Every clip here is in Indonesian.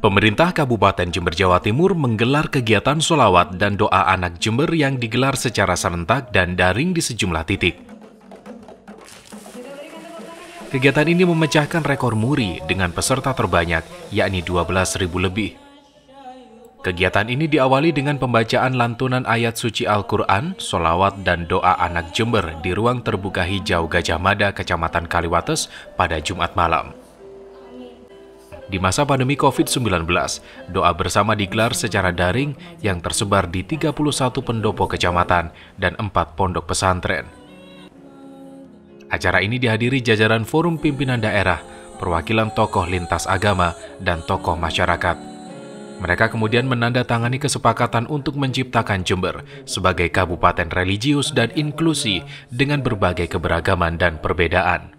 Pemerintah Kabupaten Jember, Jawa Timur menggelar kegiatan sholawat dan doa anak Jember yang digelar secara serentak dan daring di sejumlah titik. Kegiatan ini memecahkan rekor MURI dengan peserta terbanyak, yakni 12.000 lebih. Kegiatan ini diawali dengan pembacaan lantunan ayat suci Al Quran, sholawat dan doa anak Jember di ruang terbuka hijau Gajah Mada, Kecamatan Kaliwates pada Jumat malam. Di masa pandemi COVID-19, doa bersama digelar secara daring yang tersebar di 31 pendopo kecamatan dan 4 pondok pesantren. Acara ini dihadiri jajaran forum pimpinan daerah, perwakilan tokoh lintas agama, dan tokoh masyarakat. Mereka kemudian menandatangani kesepakatan untuk menciptakan Jember sebagai kabupaten religius dan inklusi dengan berbagai keberagaman dan perbedaan.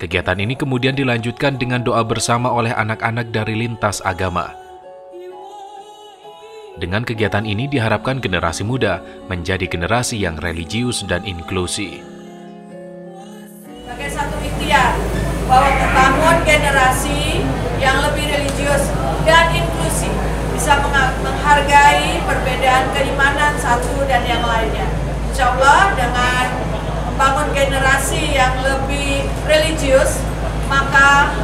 Kegiatan ini kemudian dilanjutkan dengan doa bersama oleh anak-anak dari lintas agama. Dengan kegiatan ini diharapkan generasi muda menjadi generasi yang religius dan inklusi. Sebagai satu ikhtiar bahwa membangun generasi yang lebih religius dan inklusi, bisa menghargai perbedaan keimanan satu dan yang lainnya. Insya Allah dengan bangun generasi yang lebih religius, maka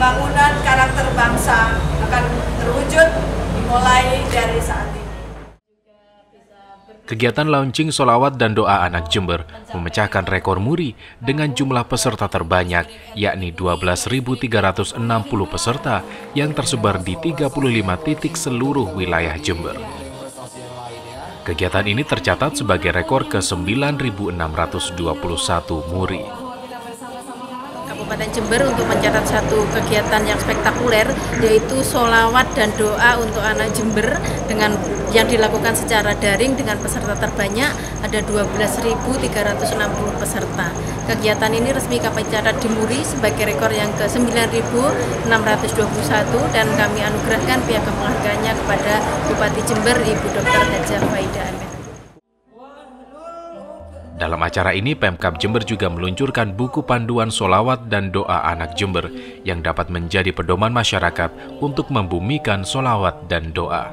bangunan karakter bangsa akan terwujud dimulai dari saat ini. Kegiatan launching sholawat dan doa anak Jember memecahkan rekor MURI dengan jumlah peserta terbanyak, yakni 12.360 peserta yang tersebar di 35 titik seluruh wilayah Jember. Kegiatan ini tercatat sebagai rekor ke 9.621 MURI. Kabupaten Jember untuk mencatat satu kegiatan yang spektakuler, yaitu sholawat dan doa untuk anak Jember dengan yang dilakukan secara daring dengan peserta terbanyak ada 12.360 peserta. Kegiatan ini resmi kami catat di MURI sebagai rekor yang ke 9.621 dan kami anugerahkan pihak penghargaannya kepada Bupati Jember Ibu Dr. Gajah Faida Anwar. Dalam acara ini, Pemkab Jember juga meluncurkan buku panduan sholawat dan doa anak Jember yang dapat menjadi pedoman masyarakat untuk membumikan sholawat dan doa.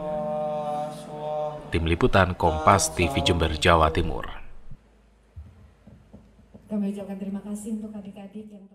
Tim Liputan Kompas TV Jember, Jawa Timur. Kami ucapkan terima kasih untuk adik-adik yang